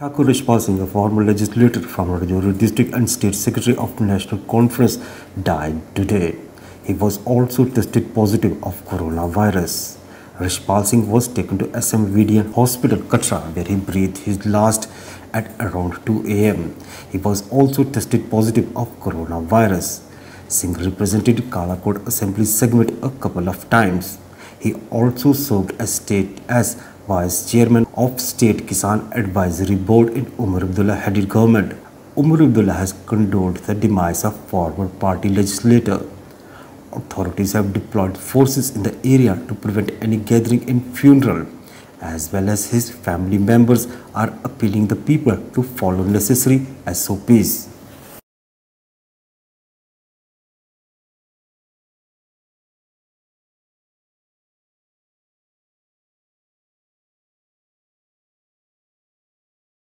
Thakur Rashpal Singh, a former legislator from Rajouri District and State Secretary of the National Conference, died today. He was also tested positive of coronavirus. Rashpal Singh was taken to SMVDN Hospital, Katra, where he breathed his last at around 2 a.m. He was also tested positive of coronavirus. Singh represented Kalakot Assembly segment a couple of times. He also served as Vice Chairman of State Kisan Advisory Board in Umar Abdullah-headed government. Umar Abdullah has condoled the demise of former party legislator. Authorities have deployed forces in the area to prevent any gathering in funeral, as well as his family members are appealing the people to follow necessary SOPs.